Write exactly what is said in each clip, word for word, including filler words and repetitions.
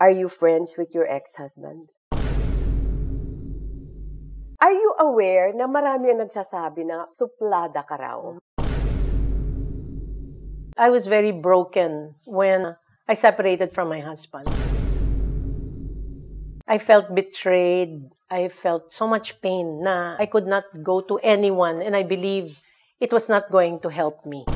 Are you friends with your ex-husband? Are you aware na marami ang nagsasabi na suplada ka raw? I was very broken when I separated from my husband. I felt betrayed. I felt so much pain na I could not go to anyone, and I believe it was not going to help me.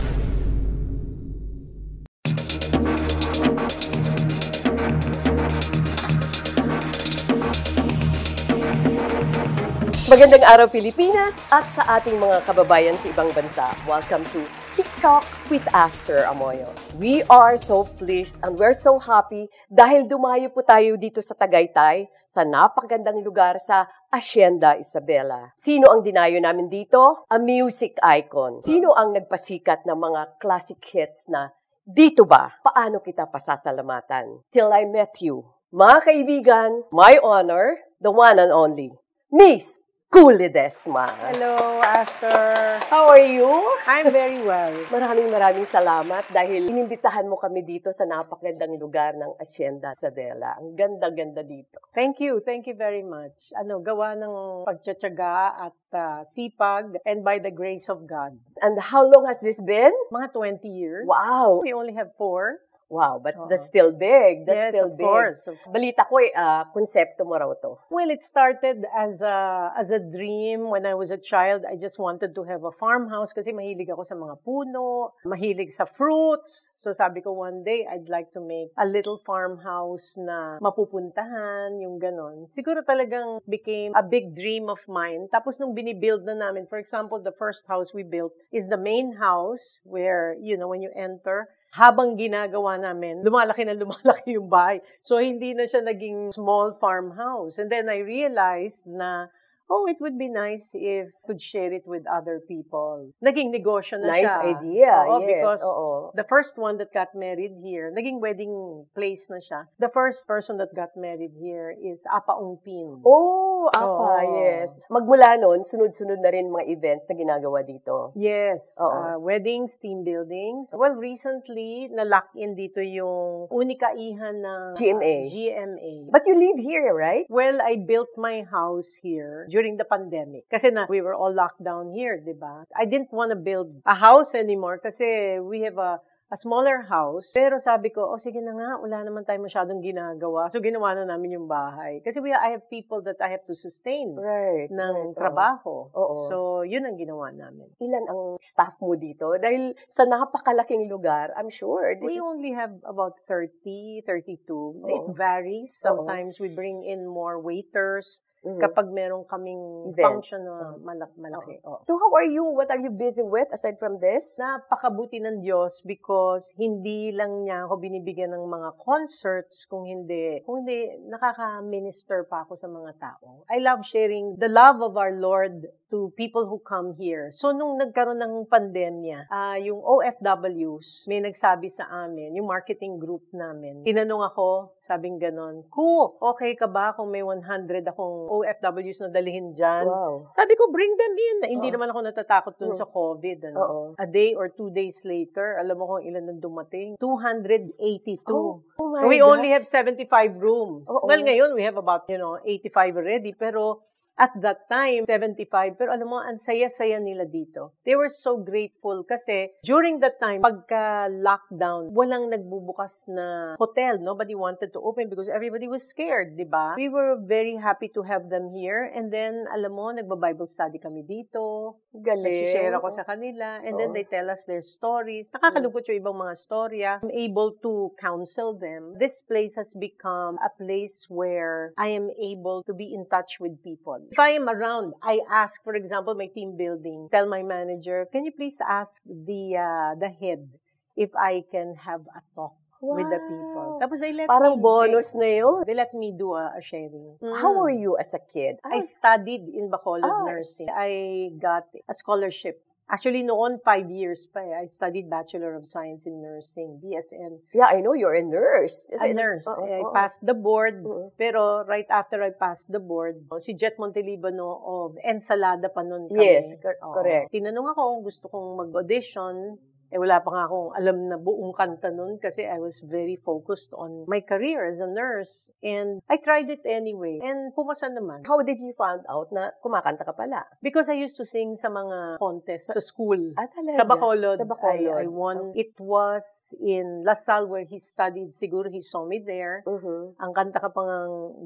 Magandang araw, Pilipinas, at sa ating mga kababayan sa ibang bansa. Welcome to TikTok with Aster Amoyo. We are so pleased and we're so happy dahil dumayo po tayo dito sa Tagaytay, sa napakagandang lugar sa Hacienda Isabella. Sino ang dinayo namin dito? A music icon. Sino ang nagpasikat ng mga classic hits na Dito Ba? Paano kita pasasalamatan? Till I Met You. Mga kaibigan, my honor, the one and only, Miss Kuh Ledesma. Hello, Aster. How are you? I'm very well. Maraming maraming salamat dahil inimbitahan mo kami dito sa napakagandang lugar ng Hacienda Isabella. Ang ganda-ganda dito. Thank you. Thank you very much. Ano, gawa ng pagtsatsaga at uh, sipag, and by the grace of God. And how long has this been? Mga twenty years. Wow. We only have four. Wow, but uh-huh. that's still big. That's yes, still of big. Course, of course. Balita ko, uh, konsepto mo raw to. Well, it started as a, as a dream. When I was a child, I just wanted to have a farmhouse kasi mahilig ako sa mga puno, mahilig sa fruits. So sabi ko, one day, I'd like to make a little farmhouse na mapupuntahan, yung ganon. Siguro talagang became a big dream of mine. Tapos nung binibuild na namin, for example, the first house we built is the main house where, you know, when you enter, habang ginagawa namin, lumalaki na lumalaki yung bahay. So, hindi na siya naging small farmhouse. And then, I realized na, oh, it would be nice if I could share it with other people. Naging negosyo na nice siya. Nice idea, oo, yes. Because oo. The first one that got married here, naging wedding place na siya. The first person that got married here is Apa Ongpin. Oh! Apa, oh. Yes. Magmula noon, sunod-sunod na rin mga events na ginagawa dito. Yes. Uh, weddings, team buildings. Well, recently, na-lock-in dito yung unikaihan na G M A. G M A. But you live here, right? Well, I built my house here during the pandemic. Kasi na, we were all locked down here, di ba? I didn't want to build a house anymore kasi we have a a smaller house. Pero sabi ko, oh, sige na nga, wala naman tayo masyadong ginagawa. So, ginawa na namin yung bahay. Kasi we, I have people that I have to sustain right, ng right, trabaho. Oh. Oh. So, yun ang ginawa namin. Ilan ang staff mo dito? Dahil sa napakalaking lugar, I'm sure. This we is... only have about thirty, thirty-two. Oh. It varies. Sometimes oh. we bring in more waiters. Mm-hmm. Kapag meron kaming events. Function na malak- malaki. Oh. So, how are you? What are you busy with aside from this? Napakabuti ng Diyos because hindi lang niya ako binibigyan ng mga concerts kung hindi. Kung hindi, nakaka-minister pa ako sa mga tao. I love sharing the love of our Lord to people who come here. So, nung nagkaroon ng pandemya, uh, yung O F Ws, may nagsabi sa amin, yung marketing group namin, tinanong ako, sabing ganon, Kuh, okay ka ba kung may one hundred akong O F Ws na dalihin dyan? Wow. Sabi ko, bring them in. Oh. Hindi naman ako natatakot dun hmm. sa COVID. Ano? Uh -oh. A day or two days later, alam mo kung ilan nang dumating? two hundred eighty-two. Oh. Oh my we gosh. Only have seventy-five rooms. Oh, oh. Well, ngayon, we have about, you know, eighty-five already. Pero, at that time, seventy-five. Pero alam mo, ang saya-saya nila dito. They were so grateful kasi during that time, pagka-lockdown, walang nagbubukas na hotel. Nobody wanted to open because everybody was scared, di ba? We were very happy to have them here. And then, alam mo, nagba-Bible study kami dito. Galing. Nagsishare ako sa kanila. And oh. then, they tell us their stories. Nakakalungkot yung ibang mga storya. I'm able to counsel them. This place has become a place where I am able to be in touch with people. If I am around, I ask, for example, my team building, tell my manager, can you please ask the uh, the head if I can have a talk wow. with the people? Tapos they let Parang me, bonus they, na yun. They let me do a, a sharing. Mm. How were you as a kid? I, I studied in Bacolod oh. Nursing. I got a scholarship. Actually, noon, five years pa eh. I studied Bachelor of Science in Nursing, B S N. Yeah, I know you're a nurse. Is a it? Nurse. Uh-oh. I passed the board. Uh-oh. Pero right after I passed the board, si Jet Montelibano of Ensalada pa noon kami. Yes, correct. Tinanong ako kung gusto kong mag-audition. Eh, wala pa nga akong alam na buong kanta nun kasi I was very focused on my career as a nurse. And I tried it anyway. And pumasa naman. How did you find out na kumakanta ka pala? Because I used to sing sa mga contest sa school. Ah, talaga? Sa Bacolod. Sa Bacolod. I, I won. Okay. It was in La Salle where he studied. Siguro he saw me there. Uh-huh. Ang kanta ka pang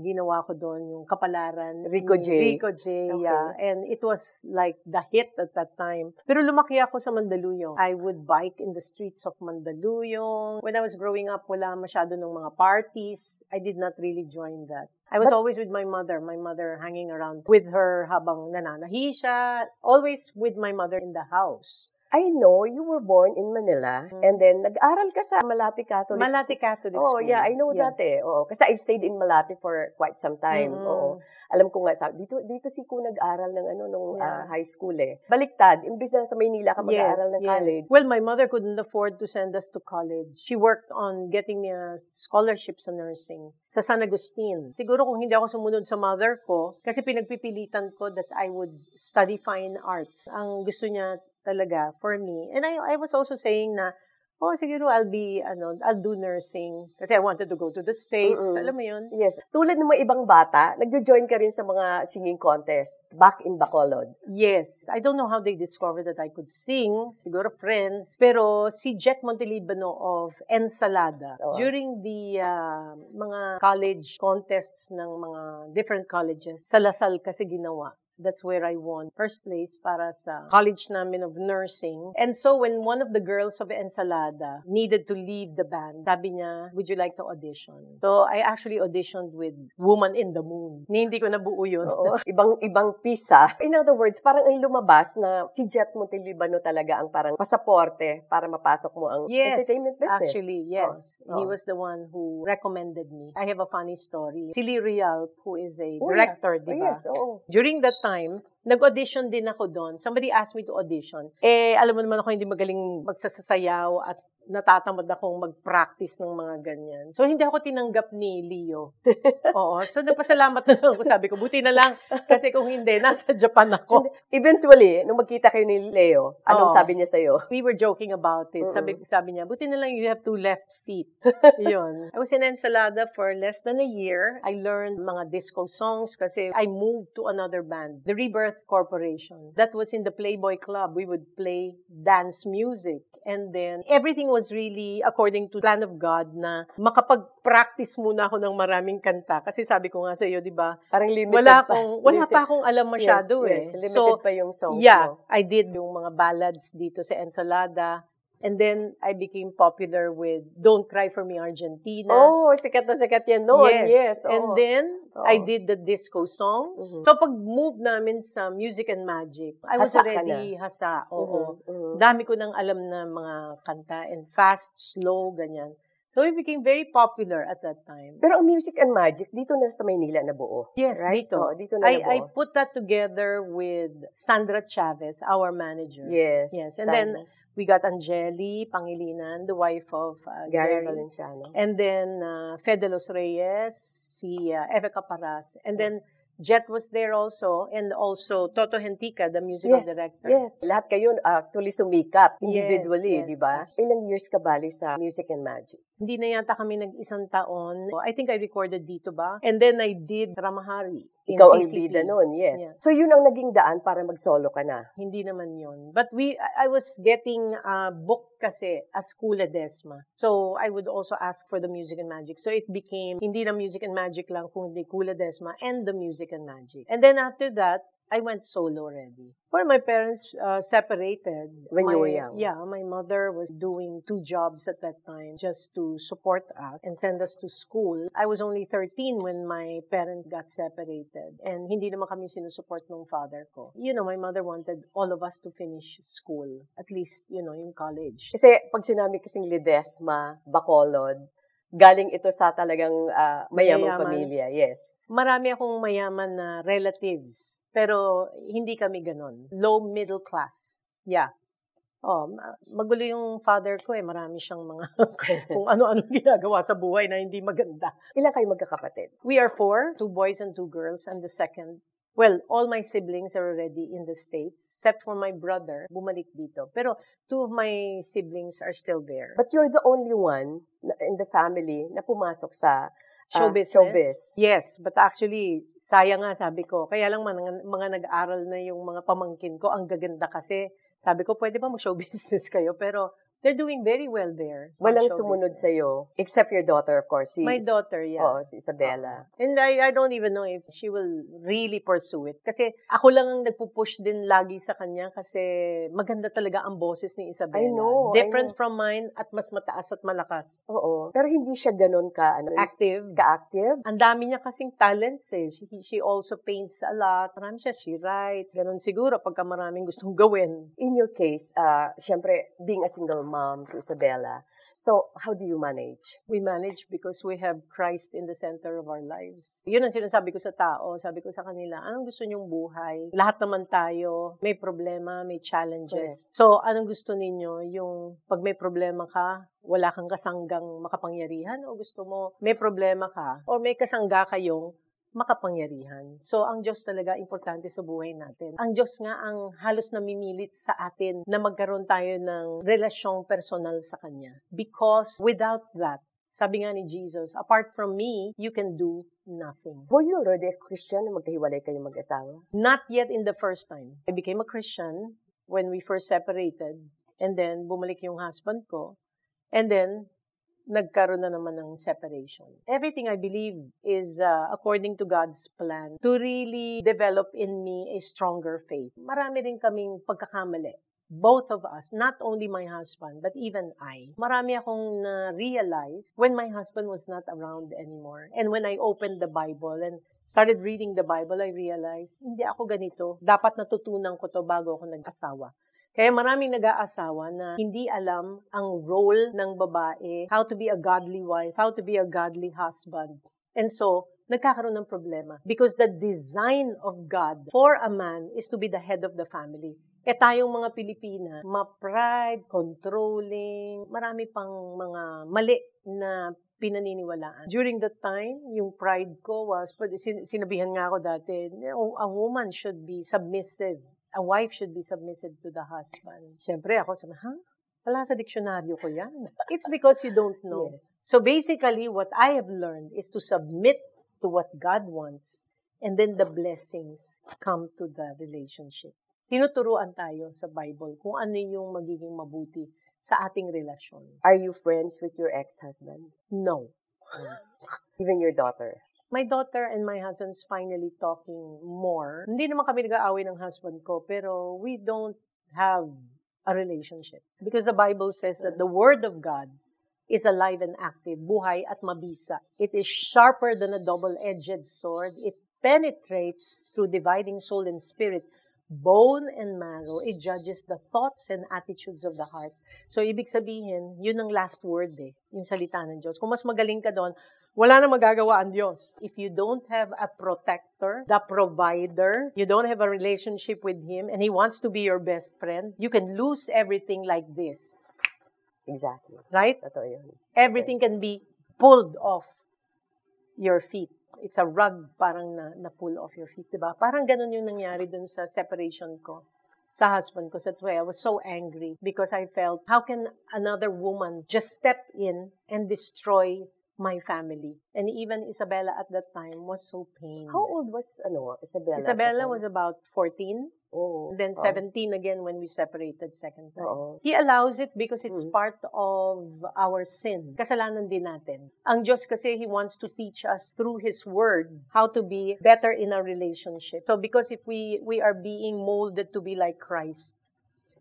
ginawa ko doon, yung Kapalaran. Rico J. Rico J, okay. Yeah. And it was like the hit at that time. Pero lumaki ako sa Mandaluyong. I would buy in the streets of Mandaluyong. When I was growing up, wala masyado ng mga parties. I did not really join that. I was but, always with my mother. My mother hanging around with her habang nananahi siya. Always with my mother in the house. I know you were born in Manila, mm-hmm. and then nag-aral ka sa Malati Catholic School. Malati Catholic School. Oh, yeah, I know yes. that eh. Oo, kasi I stayed in Malati for quite some time. Mm-hmm. Oo. Alam ko nga, dito dito si Kuh nag-aral ng ano nung yeah. uh, high school eh. Baliktad, imbis na sa Maynila ka mag-aaral yes, ng yes. college. Well, my mother couldn't afford to send us to college. She worked on getting me a scholarship sa nursing sa San Agustin. Siguro kung hindi ako sumunod sa mother ko, kasi pinagpipilitan ko that I would study fine arts. Ang gusto niya talaga for me. And I I was also saying na, oh, siguro I'll be, ano, I'll do nursing. Kasi I wanted to go to the States. Mm-mm. Alam mo yun? Yes. Tulad ng mga ibang bata, nagjo-join ka rin sa mga singing contest back in Bacolod. Yes. I don't know how they discovered that I could sing. Siguro friends. Pero si Jet Montelibano of Ensalada, oh. during the uh, mga college contests ng mga different colleges, sa Lasal kasi ginawa. That's where I won first place para sa college namin of nursing. And so when one of the girls of Ensalada needed to leave the band, sabi niya, would you like to audition? So I actually auditioned with Woman in the Moon. Ni hindi ko nabuo yun. Oo. Ibang, ibang pisa. In other words, parang ang lumabas na si Jet Montelibano talaga ang parang pasaporte para mapasok mo ang yes, entertainment business. Actually, yes. Oh. He was the one who recommended me. I have a funny story. Si Lee Rialp, who is a oh, director, yeah. di ba? Oh, yes, oh. During that time, time, nag-audition din ako doon. Somebody asked me to audition. Eh, alam mo naman ako hindi magaling magsasayaw at natatamad akong mag-practice ng mga ganyan. So, hindi ako tinanggap ni Leo. Oo. So, napasalamat na lang ako. Sabi ko, buti na lang. Kasi kung hindi, nasa Japan ako. Eventually, nung magkita kayo ni Leo, anong Oo. sabi niya sa'yo? We were joking about it. Mm-hmm. Sabi, sabi niya, buti na lang you have two left feet. Yun. I was in Ensalada for less than a year. I learned mga disco songs kasi I moved to another band, the Rebirth Corporation. That was in the Playboy Club. We would play dance music. And then, everything was really according to plan of God na makapag-practice muna ako ng maraming kanta. Kasi sabi ko nga sa iyo, di ba? Parang limited wala akong, pa. Wala limited. pa akong alam masyado yes, yes. eh. Limited so, pa yung songs yeah, mo. I did yung mga ballads dito sa Ensalada. And then, I became popular with Don't Cry For Me, Argentina. Oh, sikat na sikat yan noon. Yes. yes oh. And then, oh. I did the disco songs. Mm-hmm. So, pag-move namin sa Music and Magic, I was hasa already hasa. Oo. Mm-hmm. Mm-hmm. Dami ko nang alam na mga kanta and fast, slow, ganyan. So, we became very popular at that time. Pero Music and Magic, dito na sa Maynila nabuo. Yes, right? dito. Oh, dito na I, nabuo. I put that together with Sandra Chavez, our manager. Yes. Yes. And Sandra. then, we got Angeli Pangilinan, the wife of uh, Gary Valenciano. And then uh, Fedelos Reyes, si uh, Efe Caparaz. And then Jet was there also. And also Toto Hentica, the musical yes, director. Yes, lahat kayo actually sumikat individually, yes, yes. di ba? Ilang years ka bali sa Music and Magic? Hindi na yata kami nag-isang taon. I think I recorded Dito Ba. And then I did Ramahari. Ikaw ang bida noon, yes. Yeah. So, yun ang naging daan para mag-solo ka na? Hindi naman yun. But we, I was getting uh, booked kasi as Kuh Ledesma. So, I would also ask for the Music and Magic. So, it became hindi na Music and Magic lang, kundi Kuh Ledesma and the Music and Magic. And then after that, I went solo already. Well, my parents uh, separated. When my, you were young? Yeah, my mother was doing two jobs at that time just to support us and send us to school. I was only thirteen when my parents got separated. And hindi naman kami sinusupport ng father ko. You know, my mother wanted all of us to finish school. At least, you know, in college. Kasi pag sinabi kasing Ledesma, Bacolod, galing ito sa talagang uh, mayamang mayaman. pamilya. Yes. Marami akong mayaman na relatives. Pero hindi kami ganon. Low middle class. Yeah. Oh, magulo yung father ko eh. Marami siyang mga kung ano-ano ginagawa sa buhay na hindi maganda. Ilan kayo magkakapatid? We are four. Two boys and two girls. I'm the second. Well, all my siblings are already in the States, except for my brother, bumalik dito. Pero two of my siblings are still there. But you're the only one in the family na pumasok sa uh, showbiz. showbiz. Yes, but actually, sayang nga sabi ko. Kaya lang mga, mga nag-aaral na yung mga pamangkin ko, ang gaganda kasi. Sabi ko, pwede ba mag-show business kayo? Pero they're doing very well there. Walang sumunod sa'yo, except your daughter, of course. Si, my daughter, yeah. Oh, si Isabella. Uh, and I, I don't even know if she will really pursue it. Kasi ako lang ang nagpupush din lagi sa kanya kasi maganda talaga ang boses ni Isabella. I know. Different I know. from mine at mas mataas at malakas. Oo. Pero hindi siya ganun ka, ano, active. Ka-active. Ang dami niya kasing talents eh. She, she also paints a lot. Marami siya. She writes. Ganun siguro pagka maraming gustong gawin. In your case, uh, siyempre, being a single mom to Isabella. So, how do you manage? We manage because we have Christ in the center of our lives. Yun ang sinasabi ko sa tao. Sabi ko sa kanila, anong gusto niyong buhay? Lahat naman tayo, may problema, may challenges. Okay. So, anong gusto ninyo? Yung pag may problema ka, wala kang kasanggang makapangyarihan? O gusto mo, may problema ka? O may kasangga kayong makapangyarihan. So, ang Diyos talaga importante sa buhay natin. Ang Diyos nga ang halos namimilit sa atin na magkaroon tayo ng relasyong personal sa Kanya. Because without that, sabi nga ni Jesus, apart from me, you can do nothing. Were you already a Christian na magkahiwalay kayong mag-asawa? Not yet in the first time. I became a Christian when we first separated. And then, bumalik yung husband ko. And then, nagkaroon na naman ng separation. Everything I believe is uh, according to God's plan to really develop in me a stronger faith. Marami rin kaming pagkakamali. Both of us, not only my husband, but even I. Marami akong na-realize when my husband was not around anymore. And when I opened the Bible and started reading the Bible, I realized, hindi ako ganito. Dapat natutunan ko to bago ako nag-asawa. Kaya maraming nag-aasawa na hindi alam ang role ng babae, how to be a godly wife, how to be a godly husband. And so, nagkakaroon ng problema. Because the design of God for a man is to be the head of the family. Eh tayong mga Pilipina, ma-pride, controlling, marami pang mga mali na pinaniniwalaan. During that time, yung pride ko was, sinabihan nga ako dati, a woman should be submissive. A wife should be submissive to the husband. Siyempre, ako sabi, ha? Huh? Wala sa diksyonaryo ko yan. It's because you don't know. Yes. So basically, what I have learned is to submit to what God wants and then the blessings come to the relationship. Tinuturuan tayo sa Bible kung ano yung magiging mabuti sa ating relasyon. Are you friends with your ex-husband? No. Even your daughter? My daughter and my husband's finally talking more. Hindi naman kami nag-aaway ng husband ko, pero we don't have a relationship. Because the Bible says that the Word of God is alive and active, buhay at mabisa. It is sharper than a double-edged sword. It penetrates through dividing soul and spirit, bone and marrow. It judges the thoughts and attitudes of the heart. So, ibig sabihin, yun ang last word eh, yung salita ng Diyos. Kung mas magaling ka doon, wala na magagawa ang Diyos. If you don't have a protector, the provider, you don't have a relationship with Him, and He wants to be your best friend, you can lose everything like this. Exactly. Right? Totoo yun. Everything can be pulled off your feet. It's a rug parang na, na pull off your feet, diba? Parang ganun yung nangyari dun sa separation ko sa husband ko, sa twelve. I was so angry because I felt, how can another woman just step in and destroy my family? And even Isabella at that time was so pained. How old was ano, Isabella? Isabella was about fourteen. Oh. Then oh. seventeen again when we separated second time. Oh. He allows it because it's mm. part of our sin. Kasalanan din natin. Ang Diyos kasi, He wants to teach us through His Word how to be better in our relationship. So because if we, we are being molded to be like Christ,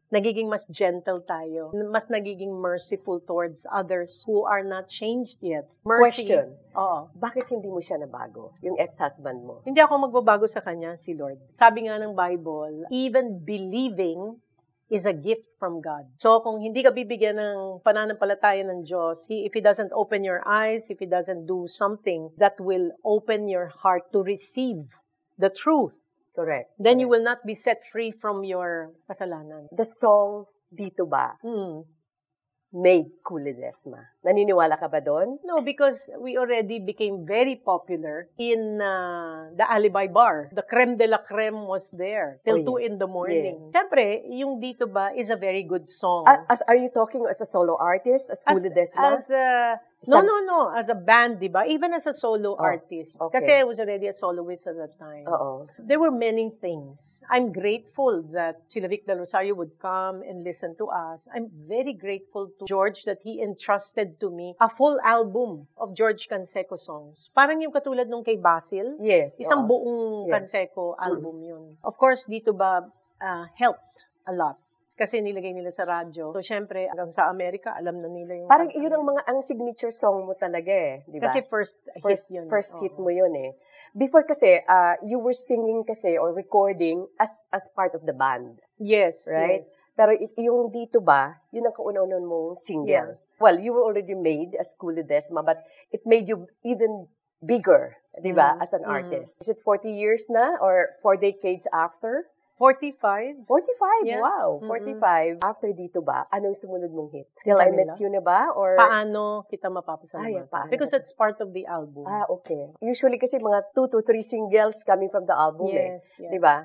nagiging mas gentle tayo, mas nagiging merciful towards others who are not changed yet. Mercy. Question. Oo. Bakit hindi mo siya nabago, yung ex-husband mo? Hindi ako magbabago sa kanya, si Lord. Sabi nga ng Bible, even believing is a gift from God. So, kung hindi ka bibigyan ng pananampalataya ng Diyos, he, if He doesn't open your eyes, if He doesn't do something that will open your heart to receive the truth, correct. Then correct. You will not be set free from your kasalanan. The song, Dito Ba, mm. made Kuh Ledesma. Naniniwala ka ba doon? No, because we already became very popular in uh, the Alibi Bar. The creme de la creme was there till oh, yes. two in the morning. Yes. Siyempre, yung Dito Ba is a very good song. Uh, as Are you talking as a solo artist, as Kuh Ledesma? As a... No, no, no. As a band, di ba? Even as a solo oh, artist. Okay. Kasi I was already a soloist at that time. Uh-oh. There were many things. I'm grateful that Chilavik Del Rosario would come and listen to us. I'm very grateful to George that he entrusted to me a full album of George Canseco songs. Parang yung katulad nung kay Basil. Yes. Isang uh-oh. buong yes. Canseco album yun. Of course, Dito Ba uh, helped a lot. Kasi nilagay nila sa radyo. So, syempre, hanggang sa Amerika, alam na nila yung... Parang yun ang mga ang signature song mo talaga eh, di ba? Kasi first, first hit yun. First oh. hit mo yun eh. Before kasi, uh, you were singing kasi or recording as as part of the band. Yes. Right? Yes. Pero yung Dito Ba, yun ang kauna-unan mong single. Yeah. Well, you were already made as Kuh Ledesma, but it made you even bigger, di ba, mm. as an mm. artist. Is it forty years na or four decades after? forty-five. forty-five? Yeah. Wow. Mm-hmm. forty-five. After Dito Ba, anong sumunod mong hit? Till I Met You na ba? Or... Paano kita mapapasalamatan? Ay, because that's part of the album. Ah, okay. Usually kasi mga two to three singles coming from the album yes, eh. Yes. Diba?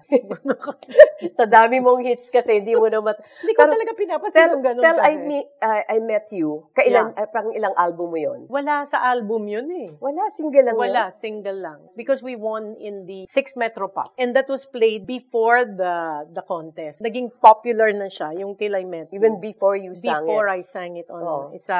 Sa dami mong hits kasi, hindi mo naman... Hindi ko talaga pinapansin kung ganun. Till I, me, uh, I Met You, kailang, yeah. uh, parang ilang album mo yun? Wala sa album yun eh. Wala, single lang. Wala, yun? Single lang. Because we won in the sixth Metro Pop. And that was played before the The, the contest. Naging popular na siya, yung Till I Met You. Even before you sang before it? Before I sang it on oh. isa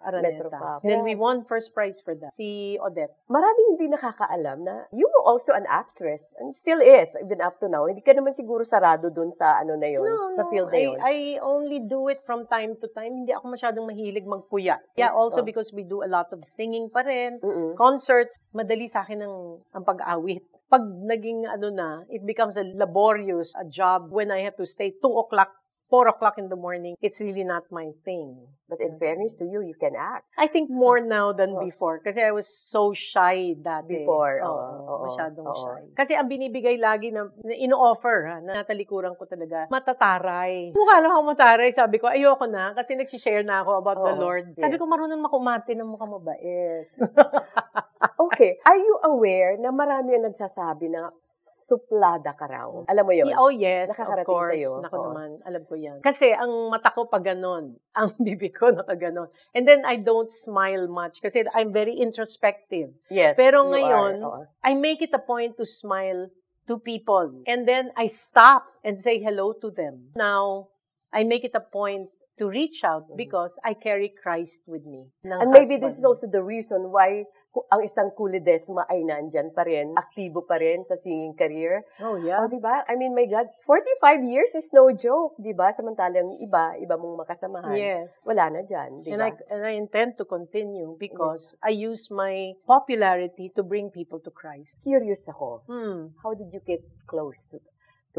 Araneta. Then we won first prize for that. Si Odette. Maraming hindi nakakaalam na you were also an actress and still is, even up to now. Hindi ka naman siguro sarado dun sa ano na yun, no, sa field no. na yun. I, I only do it from time to time. Hindi ako masyadong mahilig magpuya. Yeah, yes, also oh. because we do a lot of singing pa rin, mm-mm. concerts. Madali sa akin ang, ang pag-awit. Pag naging ano na, it becomes a laborious a job when I have to stay two o'clock, four o'clock in the morning. It's really not my thing. But in fairness to you, you can act. I think more now than oh. before. Kasi I was so shy dati. Before. Oo, oh, oh, oh, masyadong oh. shy. Kasi ang binibigay lagi na, na in-offer, ha, na natalikuran ko talaga, matataray. Mukha lang ako mataray. Sabi ko, ayoko na, kasi nagsishare na ako about oh, the Lord. Yes. Sabi ko, marunong makumarte ng mukha mabait. Okay. Are you aware na marami ang nagsasabi na suplada ka raw? Alam mo yun? Oh, yes. Nakakarating of course. Sa'yo. Nako oh. naman. Alam ko yan. Kasi ang mata ko pa ganon. Ang bibig ko nakaganon. And then, I don't smile much kasi I'm very introspective. Yes, pero ngayon, are, I make it a point to smile to people. And then, I stop and say hello to them. Now, I make it a point to reach out because I carry Christ with me. And maybe husband. This is also the reason why ang isang Kuh Ledesma ay nandyan pa rin, aktibo pa rin sa singing career. Oh, yeah. Oh, diba? I mean, my God, forty-five years is no joke, diba? Samantalang iba, iba mong makasamahan. Yes. Wala na dyan, diba? And I, and I intend to continue because yes. I use my popularity to bring people to Christ. Curious ako. Hmm. How did you get close to,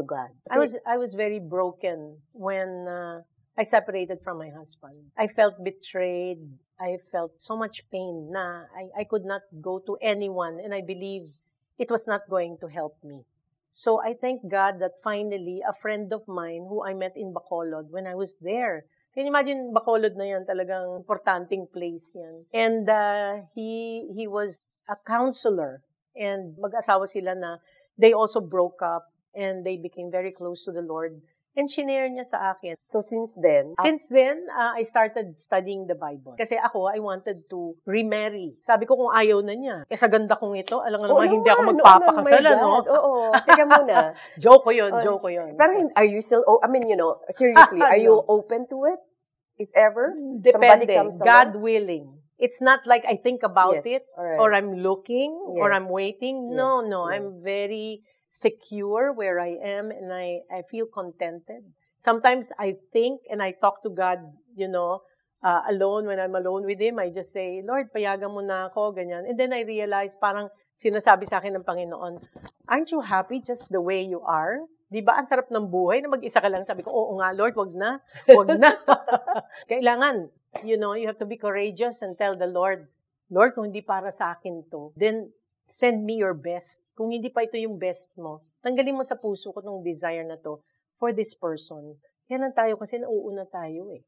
to God? I was, I was very broken when... Uh, I separated from my husband. I felt betrayed. I felt so much pain na I, I could not go to anyone and I believed it was not going to help me. So I thank God that finally a friend of mine who I met in Bacolod when I was there. Can you imagine Bacolod na yan, talagang importanteng place yan. And uh, he, he was a counselor and mag-asawa sila na they also broke up and they became very close to the Lord. And shinare niya sa akin. So, since then? Since then, uh, I started studying the Bible. Kasi ako, I wanted to remarry. Sabi ko kung ayaw na niya. Eh, sa ganda kong ito, alam nga naman, oh, hindi man. Ako magpapakasala, oh, no? Oo, teka muna. Joke ko yun, oh, joke ko yun. Pero, are you still, oh, I mean, you know, seriously, are you open to it? If ever? Depende. Somebody comes God along? Willing. It's not like I think about yes. it, right. or I'm looking, yes. or I'm waiting. Yes. No, no, yes. I'm very... secure where I am and I, I feel contented. Sometimes I think and I talk to God, you know, uh, alone when I'm alone with Him. I just say, Lord, payagan mo na ako, ganyan. And then I realize parang sinasabi sa akin ng Panginoon, aren't you happy just the way you are? Diba, ang sarap ng buhay na mag-isa ka lang. Sabi ko, oo nga, Lord, wag na, wag na. Kailangan, you know, you have to be courageous and tell the Lord, Lord, kung hindi para sa akin to, then send me your best. Kung hindi pa ito yung best mo, tanggalin mo sa puso ko tong desire na to for this person. Yan lang tayo kasi nauuna tayo eh.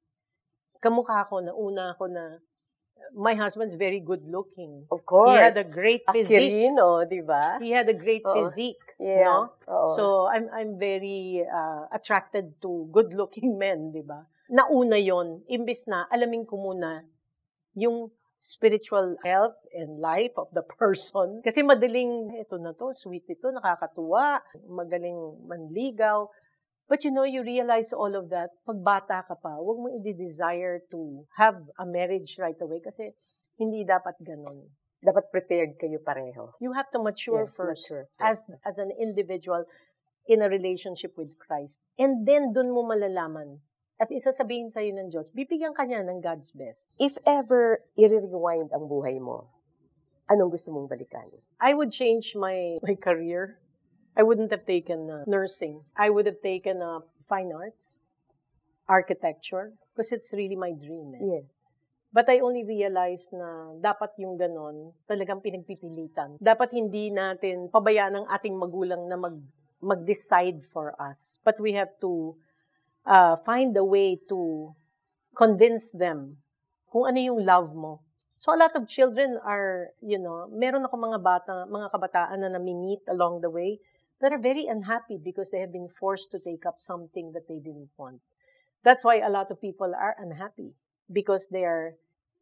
kamukha ko na una ko na my husband's very good looking. Of course. He had a great physique. Aquirino, di ba? He had a great uh-oh. physique. Yeah. No? Uh-oh. So, I'm I'm very uh, attracted to good looking men, di ba? Nauna yon, imbis na alamin ko muna yung spiritual health and life of the person. Kasi madaling, ito na to, sweet ito, nakakatuwa, magaling manligaw. But you know, you realize all of that, pag bata ka pa, huwag mo i-desire to have a marriage right away kasi hindi dapat ganun. Dapat prepared kayo pareho. You have to mature yeah, first mature. as as an individual in a relationship with Christ. And then, dun mo malalaman. At isasabihin sa'yo ng Diyos, bibigyan ka niya ng God's best. If ever i-rewind ang buhay mo, anong gusto mong balikan? I would change my my career. I wouldn't have taken uh, nursing. I would have taken uh, fine arts, architecture, because it's really my dream. Eh? Yes. But I only realized na dapat yung ganon talagang pinagpipilitan. Dapat hindi natin pabayaan ng ating magulang na mag, mag-decide for us. But we have to uh, find a way to convince them kung ano yung love mo. So, a lot of children are, you know, meron ako mga bata, mga kabataan na nami-meet along the way that are very unhappy because they have been forced to take up something that they didn't want. That's why a lot of people are unhappy because they are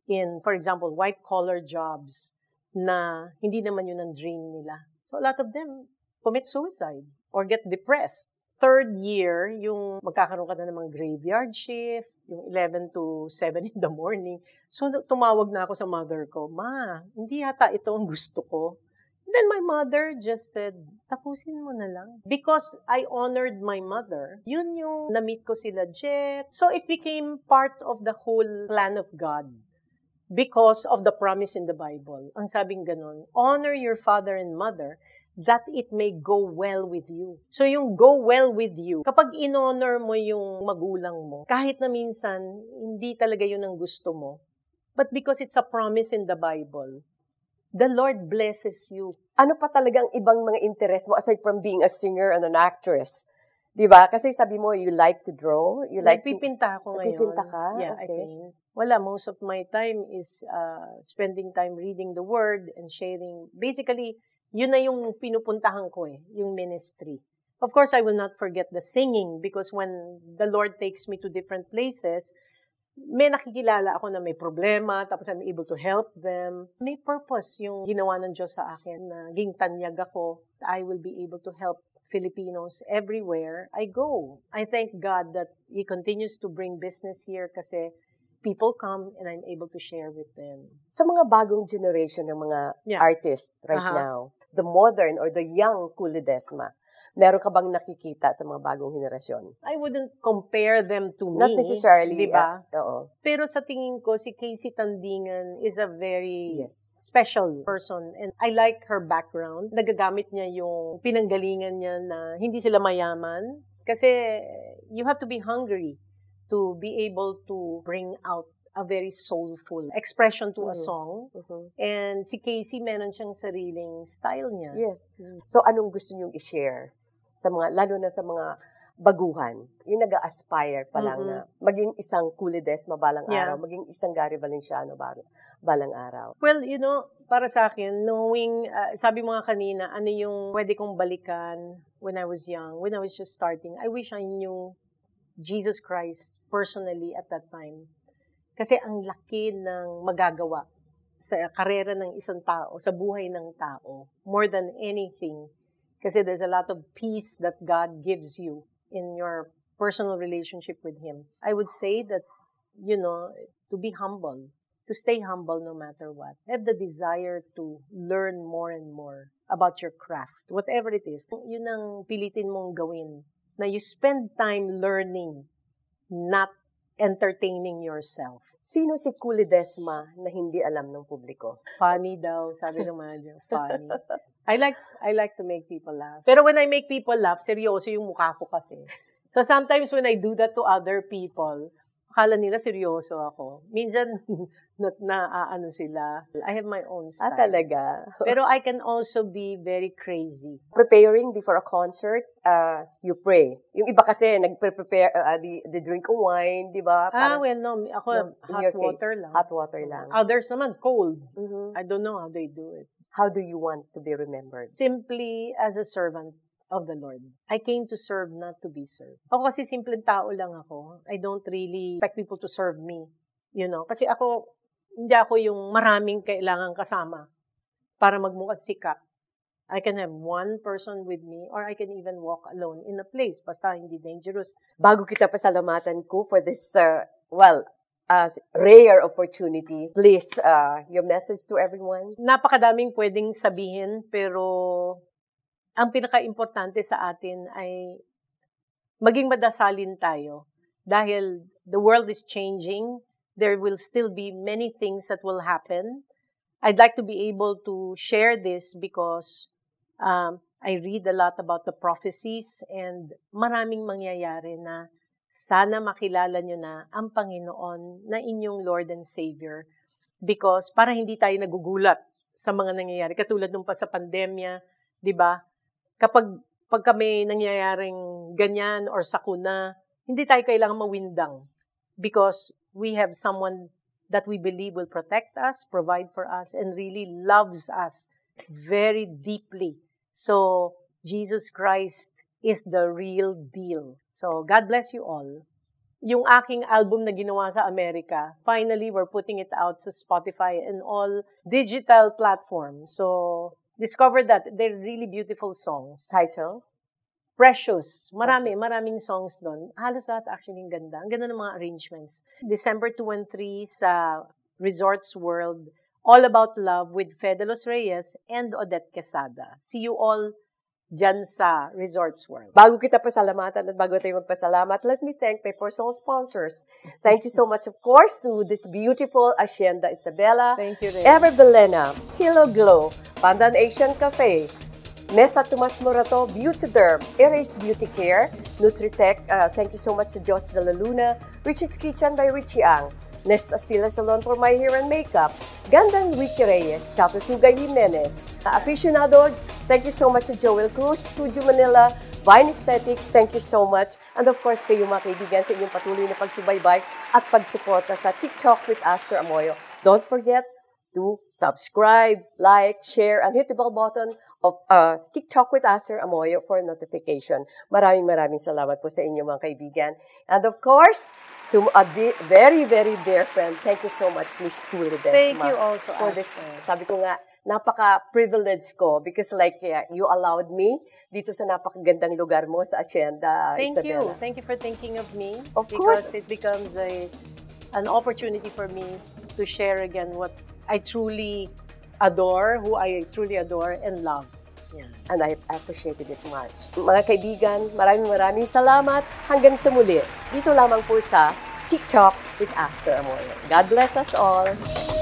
in, for example, white-collar jobs na hindi naman yun ang dream nila. So a lot of them commit suicide or get depressed. Third year, yung magkakaroon ka na namang graveyard shift, yung eleven to seven in the morning. So, tumawag na ako sa mother ko, Ma, hindi yata ito ang gusto ko. And then my mother just said, tapusin mo na lang. Because I honored my mother, yun yung na-meet ko sila Jet. So it became part of the whole plan of God because of the promise in the Bible. Ang sabing ganun, honor your father and mother that it may go well with you. So yung go well with you, kapag in-honor mo yung magulang mo, kahit na minsan, hindi talaga yun ang gusto mo, but because it's a promise in the Bible, the Lord blesses you. Ano pa talagang ibang mga interest mo aside from being a singer and an actress? Diba? Kasi sabi mo, you like to draw, you like Nagpipinta to... Nagpipinta ako ngayon. Nagpipinta ka? Yeah, okay. I think. Wala, most of my time is uh, spending time reading the Word and sharing. Basically, yun na yung pinupuntahan ko eh, yung ministry. Of course, I will not forget the singing because when the Lord takes me to different places, may nakikilala ako na may problema, tapos I'm able to help them. May purpose yung ginawa ng Diyos sa akin, naging tanyag ako. I will be able to help Filipinos everywhere I go. I thank God that He continues to bring business here kasi people come and I'm able to share with them. Sa mga bagong generation ng mga yeah. artists right uh-huh. now, the modern or the young Kuh Ledesma, meron ka bang nakikita sa mga bagong henerasyon? I wouldn't compare them to me. Not necessarily. Diba? Uh, oo. Pero sa tingin ko, si K Z Tandingan is a very yes. special person. And I like her background. Nagagamit niya yung pinanggalingan niya na hindi sila mayaman. Kasi you have to be hungry to be able to bring out a very soulful expression to mm-hmm. a song. Mm-hmm. And si K Z, meron siyang sariling style niya. Yes. Mm-hmm. So, anong gusto niyong i-share? Sa mga, lalo na sa mga baguhan, yung nag-aspire pa lang mm-hmm. na maging isang Kuh Ledesma balang yeah. araw, maging isang Gary Valenciano balang, balang araw. Well, you know, para sa akin, knowing, uh, sabi mo nga kanina, ano yung pwede kong balikan when I was young, when I was just starting, I wish I knew Jesus Christ personally at that time. Kasi ang laki ng magagawa sa karera ng isang tao, sa buhay ng tao, more than anything. Kasi there's a lot of peace that God gives you in your personal relationship with Him. I would say that, you know, to be humble, to stay humble no matter what. Have the desire to learn more and more about your craft, whatever it is. Yun ang pilitin mong gawin, na you spend time learning, not entertaining yourself. Sino si Kuh Ledesma na hindi alam ng publiko? Funny daw, sabi ng manager. Funny. I like I like to make people laugh. Pero when I make people laugh, seryoso yung mukha ko kasi. So sometimes when I do that to other people, Akala nila seryoso ako. Minsan, na, na uh, ano sila, I have my own style. Ah, talaga? Pero I can also be very crazy. Preparing before a concert, uh, you pray. Yung iba kasi, nag-prepare, uh, the, the drink of wine, di ba? Ah, well, no. Ako, no, hot water case, lang. Hot water lang. Others naman, cold. Mm-hmm. I don't know how they do it. How do you want to be remembered? Simply as a servant of the Lord. I came to serve, not to be served. Ako kasi simpleng tao lang ako. I don't really expect people to serve me. You know? Kasi ako, hindi ako yung maraming kailangan kasama para magmukhang sikat. I can have one person with me or I can even walk alone in a place basta hindi dangerous. Bago kita pasalamatan ko for this, uh, well, as rare opportunity, please, uh, your message to everyone. Napakadaming pwedeng sabihin, pero ang pinaka-importante sa atin ay maging madasalin tayo dahil the world is changing. There will still be many things that will happen. I'd like to be able to share this because um, I read a lot about the prophecies and maraming mangyayari na sana makilala nyo na ang Panginoon na inyong Lord and Savior because para hindi tayo nagugulat sa mga nangyayari. Katulad nung pa sa pandemya, di ba? Kapag pag kami nangyayaring ganyan or sakuna, hindi tayo kailangang mawindang because we have someone that we believe will protect us, provide for us, and really loves us very deeply. So, Jesus Christ is the real deal. So, God bless you all. Yung aking album na ginawa sa Amerika, finally, we're putting it out sa Spotify and all digital platforms. So, discover that. They're really beautiful songs. Title? Precious. Marami, Precious. Maraming songs doon. Halos lahat actually yung ganda. Ang ganda ng mga arrangements. December two and three sa Resorts World, All About Love with Fedelos Reyes and Odette Quesada. See you all dyan sa Resorts World. Bago kita pasalamatan at bago tayo magpasalamat, let me thank my personal sponsors. Thank you so much, of course, to this beautiful Hacienda Isabella. Thank you, Ray. Ever Belena, Pillow Glow, Pandan Asian Cafe, Mesa Tomas Morato, Beauty Derm, Erase Beauty Care, Nutritech, uh, thank you so much to Jos de la Luna, Richie's Kitchen by Richie Ang, Nest Astila Salon for my hair and makeup, Gandan Wiki Reyes, Chato Sugay Jimenez, Aficionado, thank you so much to Joelle Cruz, Studio Manila, Vine Aesthetics, thank you so much. And of course, kayo mga kaibigan sa inyong patuloy na pagsubaybay at pagsuporta sa TikTok with Aster Amoyo. Don't forget to subscribe, like, share, and hit the bell button of uh, TikTok with Aster Amoyo for notification. Maraming maraming salamat po sa inyong mga kaibigan. And of course, to a very, very dear friend, thank you so much, Miss Kuh Ledesma. Thank you also, for this. Sabi ko nga, napaka-privilege ko because like yeah, you allowed me dito sa napakagandang lugar mo sa Hacienda Isabella. Thank you. Thank you for thinking of me. Of course. Because it becomes a, an opportunity for me to share again what I truly adore, who I truly adore and love. Yeah. And I appreciated it much. Mga kaibigan, maraming maraming salamat. Hanggang sa muli, dito lamang po sa TikTok with Aster Amoyo. God bless us all.